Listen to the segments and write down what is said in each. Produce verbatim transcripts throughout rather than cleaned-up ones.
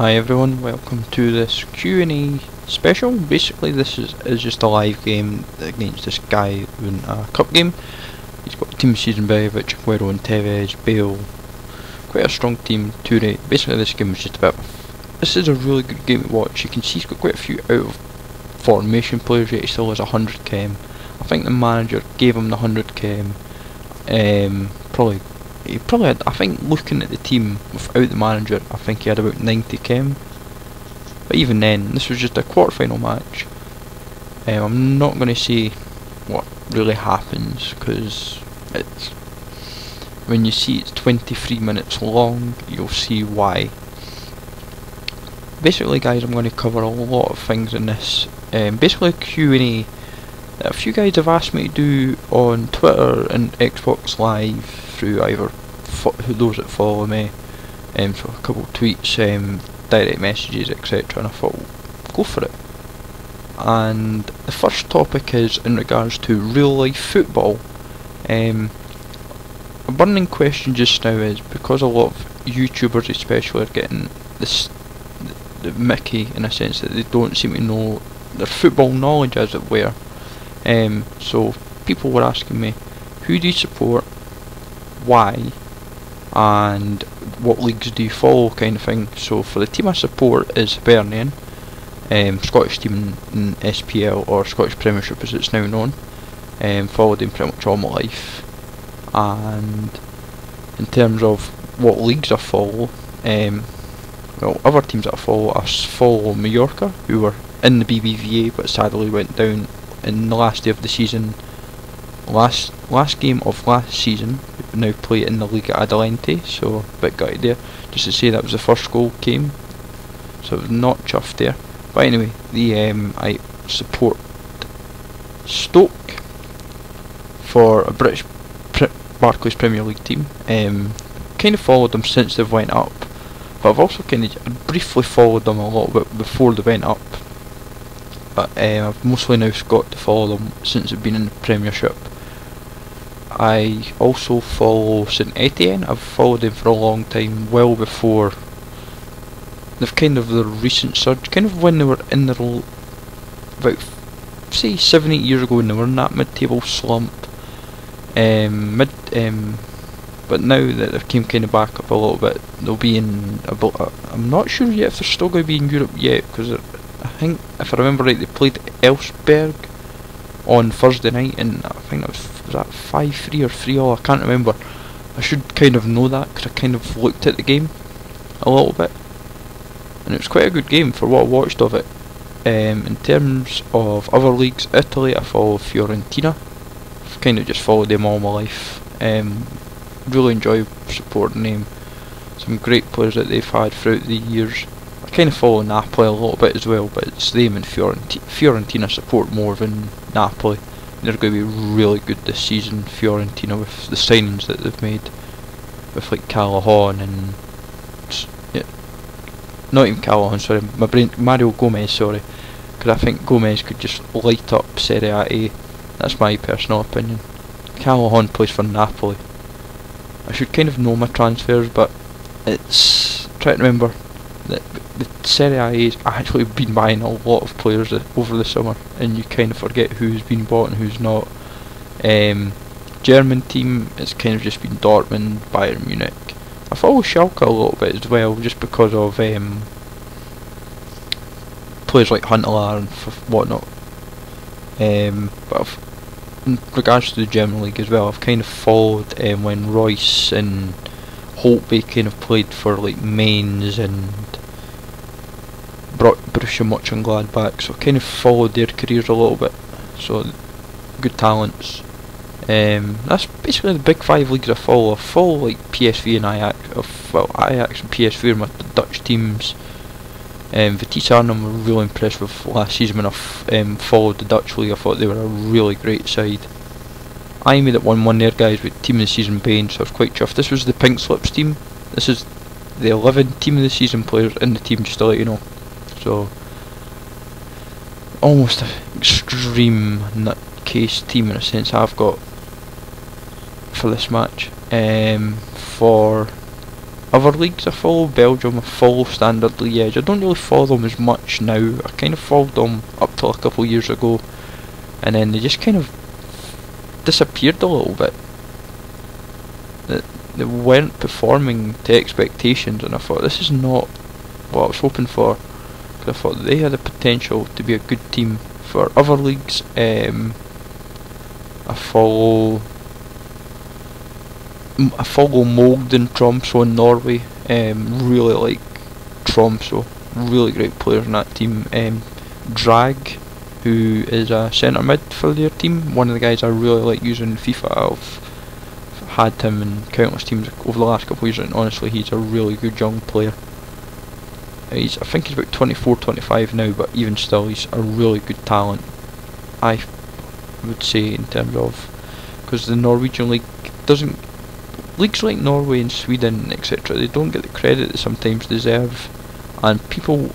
Hi everyone, welcome to this Q and A special. Basically this is, is just a live game against this guy in a cup game. He's got a team season by which Aguero and Tevez, Bale, quite a strong team, Toure. Basically this game is just about, this is a really good game to watch. You can see he's got quite a few out of formation players, yet he still has one hundred K M. I think the manager gave him the one hundred K M, um, probably He probably had, I think looking at the team without the manager, I think he had about ninety K M. But even then, this was just a quarter-final match. Um, I'm not going to say what really happens, because it's, when you see it's twenty-three minutes long, you'll see why. Basically guys, I'm going to cover a lot of things in this. Um, basically a Q and A that a few guys have asked me to do on Twitter and Xbox Live, through either fo those that follow me, um, so a couple of tweets, um, direct messages, et cetera, and I thought, well, go for it. And the first topic is in regards to real life football. Um, a burning question just now is, because a lot of YouTubers especially are getting this the, the Mickey, in a sense that they don't seem to know their football knowledge, as it were. Um, so people were asking me, who do you support? Why, and what leagues do you follow, kind of thing. So for the team I support is Hibernian, um, Scottish team in S P L, or Scottish Premiership as it's now known. Um, followed him pretty much all my life. And in terms of what leagues I follow, um, well, other teams that I follow, I follow Mallorca, who were in the B B V A but sadly went down in the last day of the season. Last last game of last season, now play in the Liga Adelante, so a bit gutted there. Just to say that was the first goal came, so I was not chuffed there. But anyway, the um, I support Stoke for a British pre Barclays Premier League team. Um, kind of followed them since they've went up, but I've also kind of briefly followed them a little bit before they went up. But um, I've mostly now got to follow them since they've been in the Premiership. I also follow Saint Etienne. I've followed them for a long time, well before they've kind of their recent surge, kind of when they were in their, about say seven, eight years ago when they were in that mid-table slump, um, mid, um, but now that they've came kind of back up a little bit, they'll be in, a, I'm not sure yet if they're still going to be in Europe yet, because I think, if I remember right, they played Elsberg on Thursday night, and I think that was, was that five three or three all, I can't remember. I should kind of know that, because I kind of looked at the game a little bit, and it was quite a good game for what I watched of it. Um, in terms of other leagues, Italy, I follow Fiorentina. I've kind of just followed them all my life. Um, really enjoy supporting them. Some great players that they've had throughout the years. I kind of follow Napoli a little bit as well, but it's them and Fiorentina. Fiorentina support more than Napoli. They're going to be really good this season, Fiorentina, with the signings that they've made, with like Calajon and yeah, not even Calajon. Sorry, my brain, Mario Gomez. Sorry, because I think Gomez could just light up Serie A. That's my personal opinion. Calajon plays for Napoli. I should kind of know my transfers, but it's trying to remember that. The Serie A has actually been buying a lot of players over the summer, and you kind of forget who's been bought and who's not. Um, German team, it's kind of just been Dortmund, Bayern Munich. I follow Schalke a little bit as well, just because of um, players like Huntelaar and whatnot. Um, but I've, in regards to the German league as well, I've kind of followed um, when Royce and Holtby kind of played for like Mainz and Borussia Mönchengladbach, so kind of followed their careers a little bit. So good talents. Um, that's basically the big five leagues I follow. I follow like P S V and Ajax. Well, Ajax and P S V are my Dutch teams. Um, Vitesse Arnhem were really impressed with last season when I f um, followed the Dutch league. I thought they were a really great side. I made it one one there, guys, with team of the season bane, so I was quite chuffed. This was the Pink Slips team. This is the eleven team of the season players in the team, just to let you know. So, almost an extreme nutcase team in a sense I've got for this match. Um, for other leagues I follow, Belgium, I follow Standard Liège, I don't really follow them as much now, I kind of followed them up till a couple of years ago, and then they just kind of disappeared a little bit. They, they weren't performing to expectations, and I thought this is not what I was hoping for, because I thought they had the potential to be a good team for other leagues. um, I follow I follow Molden, Tromsø in Norway. Um, really like Tromsø, really great players in that team. Um, Drag, who is a centre mid for their team, one of the guys I really like using in FIFA. I've had him in countless teams over the last couple of years, and honestly he's a really good young player. He's, I think he's about twenty-four, twenty-five now, but even still he's a really good talent, I would say, in terms of, because the Norwegian league doesn't, leagues like Norway and Sweden etc, they don't get the credit they sometimes deserve, and people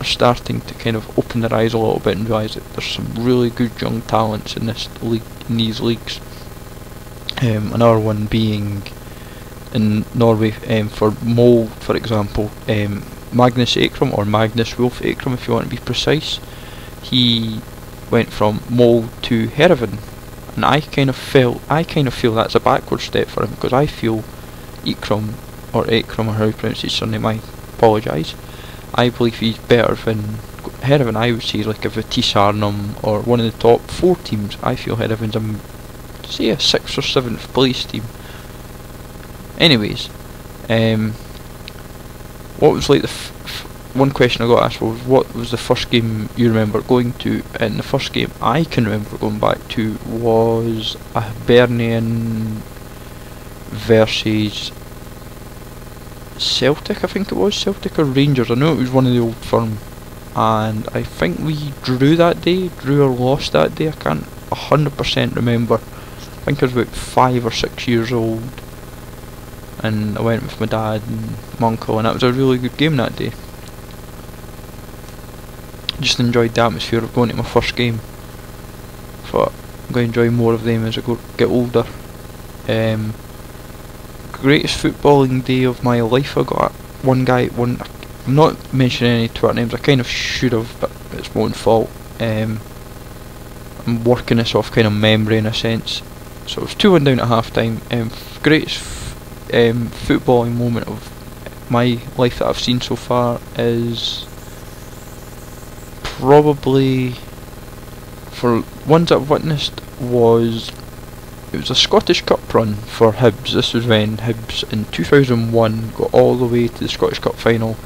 are starting to kind of open their eyes a little bit and realise that there's some really good young talents in this league, in these leagues. Um, another one being in Norway, um, for Molde for example, um, Magnus Eikrem, or Magnus Wolff Eikrem if you want to be precise, he went from Molde to Herevan, and I kind of feel I kind of feel that's a backward step for him, because I feel Eikrem, or Eikrem, or how you pronounce his surname, I apologise, I believe he's better than Herevan. I would say like a Vitesse Arnhem or one of the top four teams. I feel Herevan's a, say a sixth or seventh place team. Anyways, um, what was like the f f one question I got asked was, what was the first game you remember going to? And the first game I can remember going back to was a Hibernian versus Celtic, I think it was, Celtic or Rangers, I know it was one of the old firm, and I think we drew that day, drew or lost that day, I can't one hundred percent remember, I think I was about five or six years old, and I went with my dad and my uncle, and that was a really good game that day. Just enjoyed the atmosphere of going to my first game, but I'm going to enjoy more of them as I go, get older. Um, greatest footballing day of my life, I got one guy, one, I'm not mentioning any Twitter names, I kind of should have, but it's my own fault. um, I'm working this off kind of memory in a sense, so it was two one down at half time. Um, greatest um, footballing moment of my life that I've seen so far is probably, for ones that I've witnessed, was it was a Scottish Cup run for Hibs. This was when Hibs in two thousand one got all the way to the Scottish Cup final,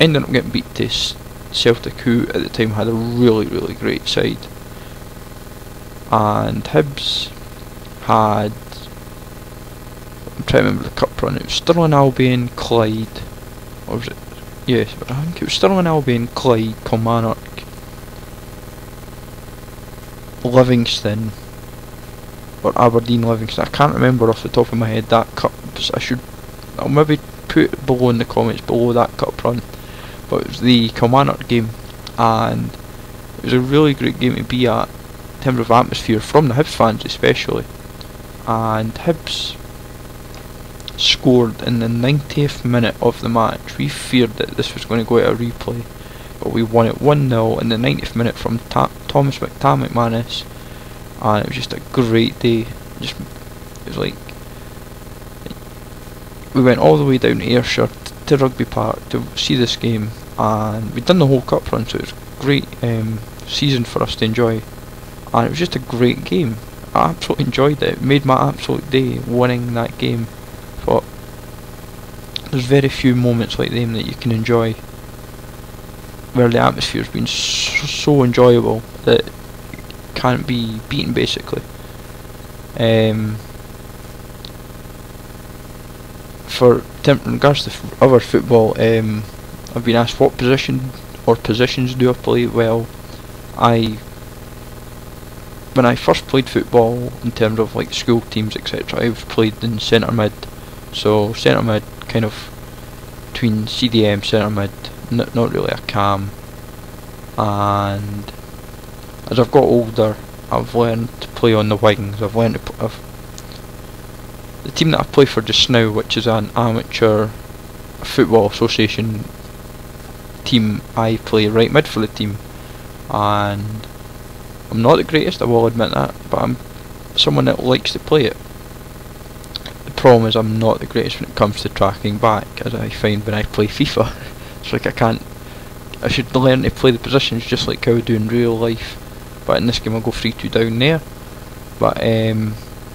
ended up getting beat to Celtic, who at the time had a really really great side, and Hibs had, I'm trying to remember the cup run, it was Stirling Albion, Clyde, or was it, yes I think it was Stirling Albion, Clyde, Kilmarnock, Livingston, or Aberdeen Livingston, I can't remember off the top of my head that cup, I should, I'll maybe put it below in the comments below that cup run, but it was the Kilmarnock game, and it was a really great game to be at in terms of atmosphere, from the Hibs fans especially, and Hibs scored in the ninetieth minute of the match. We feared that this was going to go to a replay, but we won it one nil in the ninetieth minute from Ta Thomas McTammicManus. And it was just a great day. Just, it was like, we went all the way down to Ayrshire to Rugby Park to see this game, and we'd done the whole cup run, so it was a great um, season for us to enjoy, and it was just a great game. I absolutely enjoyed it. It made my absolute day winning that game. But there's very few moments like them that you can enjoy, where the atmosphere's been so, so enjoyable that can't be beaten basically. Um, for in regards to other football, um, I've been asked what position or positions do I play. Well, I when I first played football in terms of like school teams etc, I've played in centre mid, so centre mid kind of between C D M, centre mid, n not really a cam, and as I've got older, I've learned to play on the wings. I've learned to. I've the team that I play for just now, which is an amateur football association team, I play right mid for the team, and I'm not the greatest, I will admit that, but I'm someone that likes to play it. The problem is I'm not the greatest when it comes to tracking back, as I find when I play FIFA. It's like I can't, I should learn to play the positions just like how I do in real life, but in this game I'll go three two down there. But um,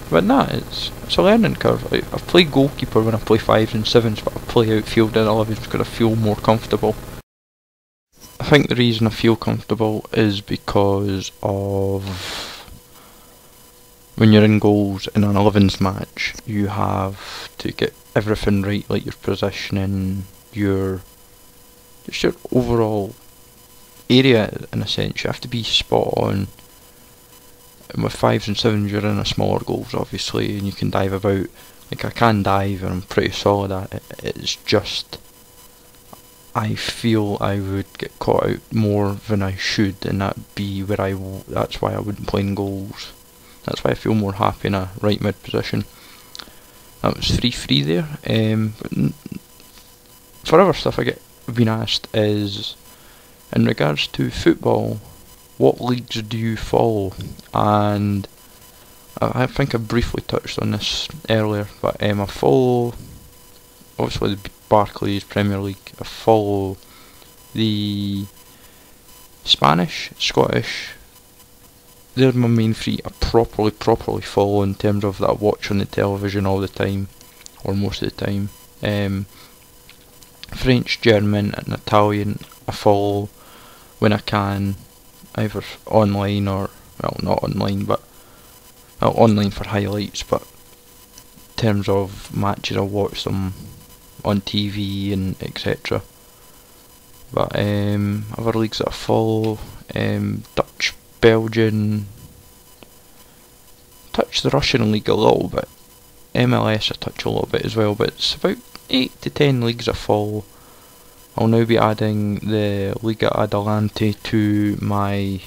but nah, it's, it's a learning curve. I, I play goalkeeper when I play fives and sevens, but I play outfield and elevens because I feel more comfortable. I think the reason I feel comfortable is because of when you're in goals in an elevens match, you have to get everything right, like your positioning, your just your overall area in a sense. You have to be spot on. And with fives and sevens, you're in a smaller goals, obviously, and you can dive about. Like I can dive, and I'm pretty solid at it. It's just I feel I would get caught out more than I should, and that be where I. W that's why I wouldn't play in goals. That's why I feel more happy in a right mid position. That was three three there. Um, but forever stuff I get been asked is, in regards to football, what leagues do you follow? And I, I think I briefly touched on this earlier, but um, I follow obviously the Barclays Premier League. I follow the Spanish, Scottish. They're my main three I properly, properly follow in terms of that I watch on the television all the time, or most of the time. Um, French, German and Italian I follow when I can, either online or, well not online, but well, online for highlights, but in terms of matches I watch them on T V and et cetera. But um, other leagues that I follow, um, Dutch, Belgian, touch the Russian league a little bit, M L S I touch a little bit as well, but it's about eight to ten leagues I follow. I'll now be adding the Liga Adelante to my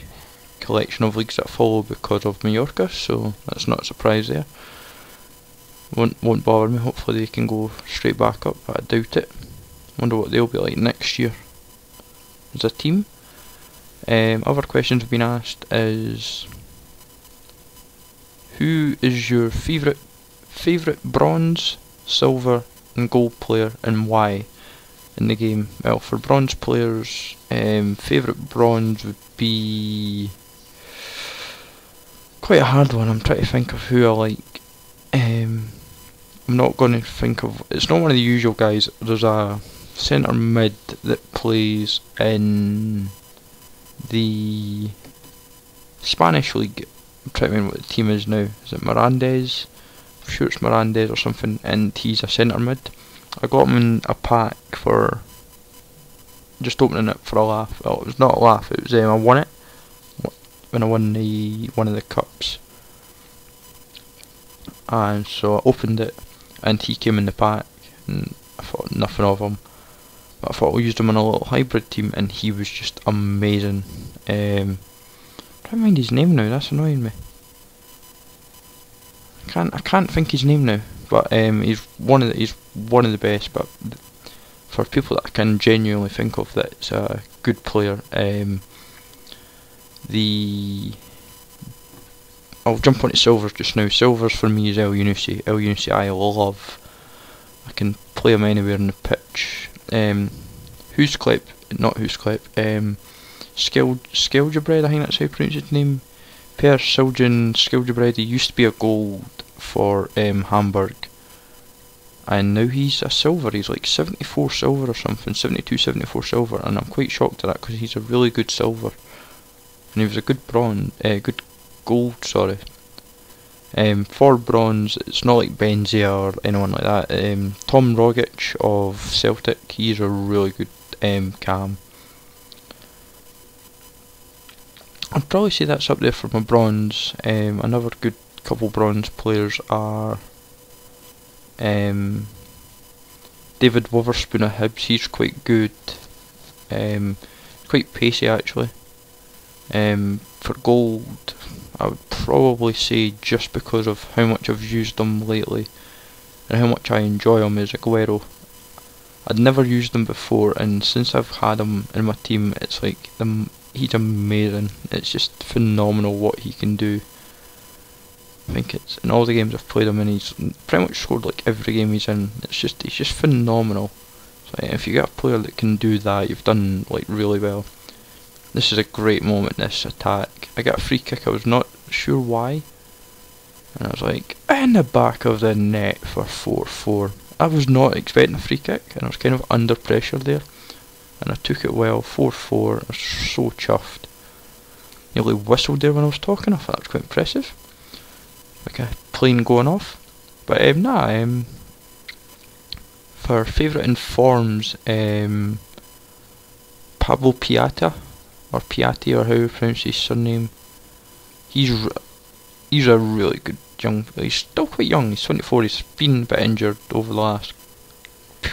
collection of leagues that I follow because of Mallorca, so that's not a surprise there. Won't, won't bother me, hopefully they can go straight back up, but I doubt it. Wonder what they'll be like next year as a team. Um, other questions have been asked is, who is your favourite favourite bronze, silver and gold player and why in the game? Well, for bronze players, um, favourite bronze would be quite a hard one. I'm trying to think of who I like. Um, I'm not going to think of, it's not one of the usual guys. There's a centre mid that plays in the Spanish league, I'm trying to remember what the team is now, is it Mirandes? I'm sure it's Mirandes or something, and he's a centre mid. I got him in a pack for just opening it for a laugh. Well, it was not a laugh, it was um, I won it when I won the one of the cups, and so I opened it and he came in the pack and I thought nothing of him. I thought we used him on a little hybrid team and he was just amazing. Um, I don't mind his name now, that's annoying me. I can't I can't think his name now, but um, he's one of the, he's one of the best. But for people that I can genuinely think of, that's a good player. Um, the I'll jump onto silvers just now. Silvers for me is El Yunusi. El Yunusi I love. I can play him anywhere on the pitch. Um, who's clip? Not who's clip. Um, Skilgebred, I think that's how you pronounce his name. Pierre Siljan Skilgebred. He used to be a gold for um, Hamburg, and now he's a silver. He's like seventy-four silver or something, seventy-two, seventy-four silver, and I'm quite shocked at that because he's a really good silver, and he was a good bronze, uh, good gold. Sorry. Um, for bronze, it's not like Benzia or anyone like that. Um, Tom Rogic of Celtic, he's a really good um, cam. I'd probably say that's up there for my bronze. Um, another good couple bronze players are um, David Wotherspoon of Hibs, he's quite good, um, quite pacey actually. Um, for gold, I would probably say, just because of how much I've used them lately, and how much I enjoy them is Aguero. I'd never used them before, and since I've had him in my team, it's like the, he's amazing. It's just phenomenal what he can do. I think it's in all the games I've played him in, he's pretty much scored like every game he's in. It's just he's just phenomenal. So yeah, if you get a player that can do that, you've done like really well. This is a great moment, this attack. I got a free kick, I was not sure why. And I was like, in the back of the net for four four. I was not expecting a free kick, and I was kind of under pressure there. And I took it well, four four, I was so chuffed. Nearly whistled there when I was talking, I thought that was quite impressive. Like a plane going off. But um, nah, um, for favourite in forms, um, Pablo Piatti, or Piatti, or how you pronounce his surname. He's r he's a really good young. He's still quite young. He's twenty-four. He's been a bit injured over the last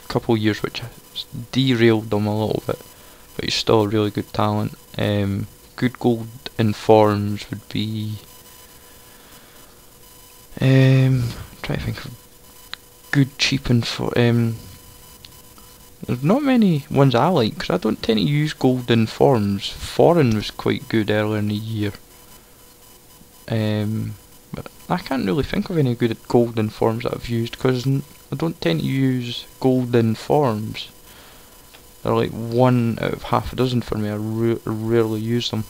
couple of years, which has derailed them a little bit. But he's still a really good talent. Um, good goal in forms would be. Um, try to think of good cheap and for um. There's not many ones I like because I don't tend to use golden forms. Foreign was quite good earlier in the year, um, but I can't really think of any good golden forms that I've used because I don't tend to use golden forms. They're like one out of half a dozen for me. I r rarely use them.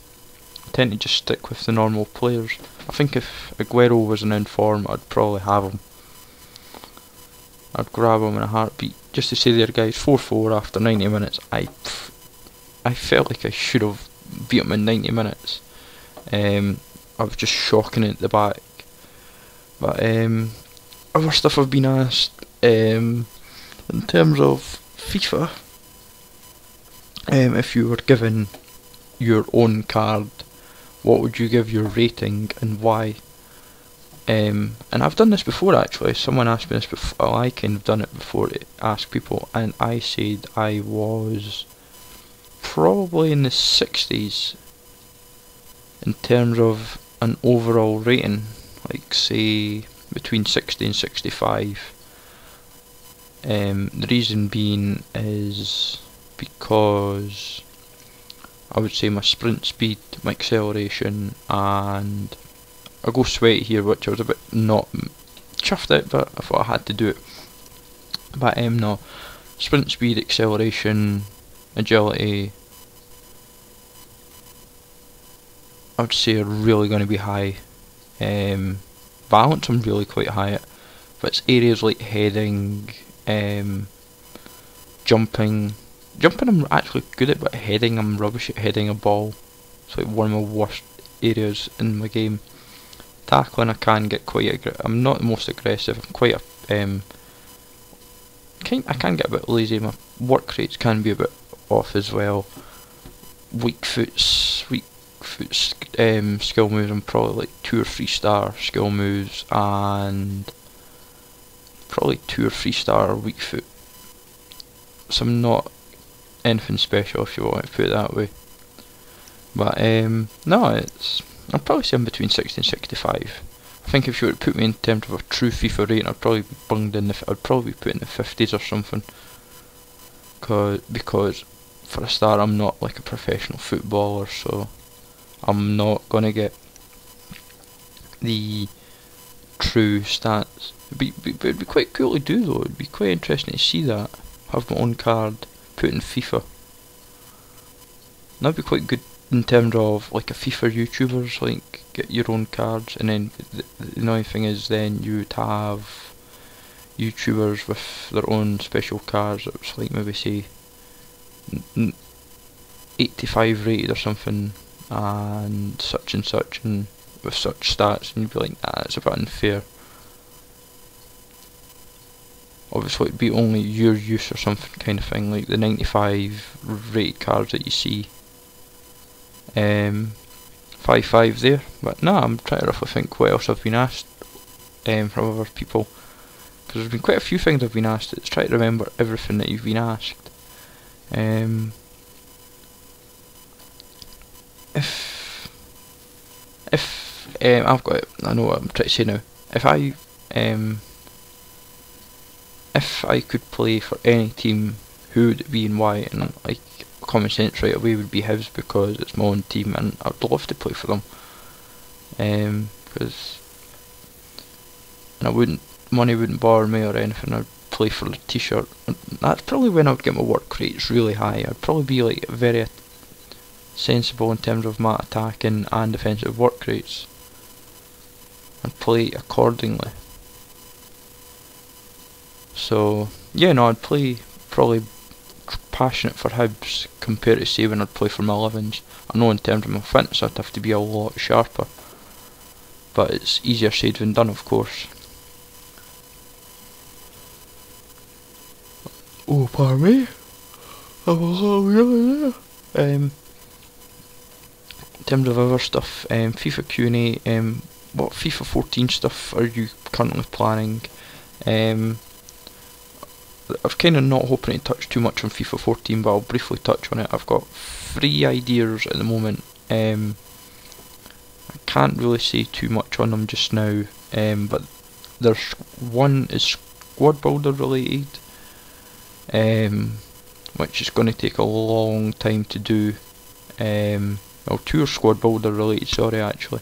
I tend to just stick with the normal players. I think if Aguero was an inform, I'd probably have him. I'd grab him in a heartbeat. Just to say there guys, four four after ninety minutes, I pff, I felt like I should have beat him in ninety minutes. Um, I was just shocking at the back. But um, other stuff I've been asked, um, in terms of FIFA, um, if you were given your own card, what would you give your rating and why? Um, and I've done this before actually, someone asked me this before, well, I kind of done it before to ask people, and I said I was probably in the sixties in terms of an overall rating, like say between sixty and sixty-five. Um, the reason being is because I would say my sprint speed, my acceleration, and I go sweaty here, which I was a bit not chuffed at, but I thought I had to do it. But um, no, sprint speed, acceleration, agility, I would say are really going to be high. Um, balance I'm really quite high at, but it's areas like heading, um, jumping. Jumping I'm actually good at, but heading I'm rubbish at heading a ball. It's like one of my worst areas in my game. Tackling, I can get quite aggressive. I'm not the most aggressive. I'm quite a um. Kind, I can get a bit lazy. My work rates can be a bit off as well. Weak foot, weak foot um, skill moves. I'm probably like two or three star skill moves, and probably two or three star weak foot. So I'm not anything special, if you want to put it that way. But um, no, it's. I'd probably say I'm between sixty and sixty-five. I think if you were to put me in terms of a true FIFA rating, I'd probably be bunged in the. F I'd probably be put in the fifties or something. Cause because for a start, I'm not like a professional footballer, so I'm not gonna get the true stats. It'd be, be, it'd be quite cool to do though. It'd be quite interesting to see that. Have my own card, put in FIFA. That'd be quite good. In terms of like a FIFA YouTubers, like get your own cards, and then the, the annoying thing is then you'd have YouTubers with their own special cards. It was like maybe say eighty-five rated or something, and such and such, and with such stats, and you'd be like, nah, it's a bit unfair. Obviously, it'd be only your use or something kind of thing, like the ninety-five rated cards that you see. Um, five five there, but nah, I'm trying to roughly think what else I've been asked um, from other people, because there's been quite a few things I've been asked. It's try to remember everything that you've been asked. Um, if if um, I've got it, I know what I'm trying to say now. If I um, if I could play for any team, who would it be and why? And like common sense right away would be Hibs, because it's my own team and I'd love to play for them. Um, because and I wouldn't, money wouldn't bother me or anything. I'd play for the T-shirt. That's probably when I would get my work rates really high. I'd probably be like very sensible in terms of my attacking and defensive work rates, and play accordingly. So yeah, no, I'd play probably passionate for Hibs compared to say when I'd play for my elevens. I know in terms of my fitness I'd have to be a lot sharper, but it's easier said than done, of course. Oh, pardon me. Um, in terms of other stuff, um, FIFA Q and A, um, what FIFA fourteen stuff are you currently planning? Um, I've kind of not hoping to touch too much on FIFA fourteen, but I'll briefly touch on it. I've got three ideas at the moment. Um, I can't really say too much on them just now, um, but there's one is squad builder related, um, which is going to take a long time to do. Um, well, two are squad builder related, sorry actually.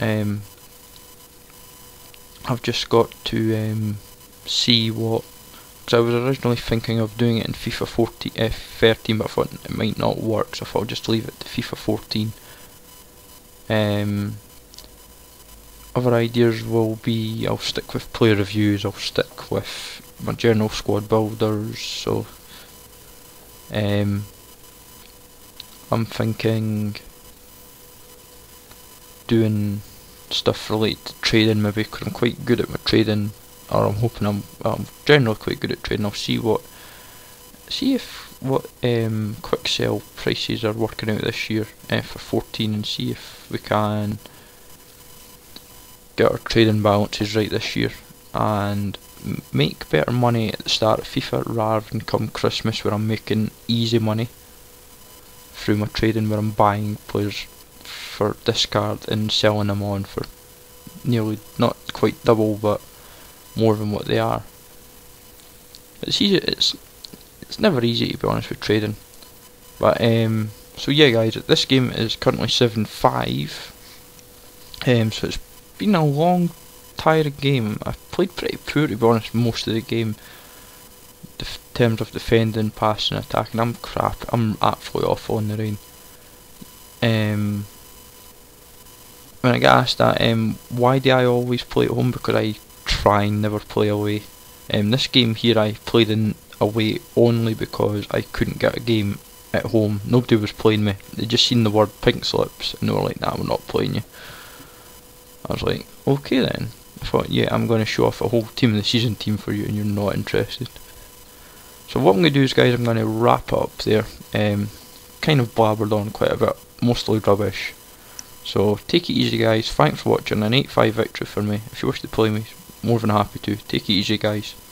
Um, I've just got to um, see what, because I was originally thinking of doing it in FIFA fourteen, uh, thirteen, but I thought it might not work, so I thought I'll just leave it to FIFA fourteen. Um, other ideas will be, I'll stick with player reviews, I'll stick with my general squad builders, so um, I'm thinking doing stuff related to trading maybe, because I'm quite good at my trading, or I'm hoping I'm, I'm generally quite good at trading. I'll see what, see if what um, quick sell prices are working out this year uh, for fourteen, and see if we can get our trading balances right this year and make better money at the start of FIFA rather than come Christmas where I'm making easy money through my trading, where I'm buying players for discard and selling them on for nearly, not quite double, but more than what they are. It's easy, it's it's never easy to be honest with trading. But um so yeah guys, this game is currently seven five. Um so it's been a long, tiring game. I've played pretty poor to be honest most of the game. In terms of defending, passing, attacking. I'm crap. I'm absolutely awful in the rain. Um when I get asked that, um why do I always play at home? Because I try and never play away. Um, this game here I played in away only because I couldn't get a game at home. Nobody was playing me. They just seen the word pink slips and they were like, nah, we're not playing you. I was like, okay then. I thought, yeah, I'm going to show off a whole team in the season team for you and you're not interested. So what I'm going to do is, guys, I'm going to wrap up there. Um, kind of blabbered on quite a bit, mostly rubbish. So take it easy, guys. Thanks for watching. An eight five victory for me. If you wish to play me, more than happy to. Take it easy, guys.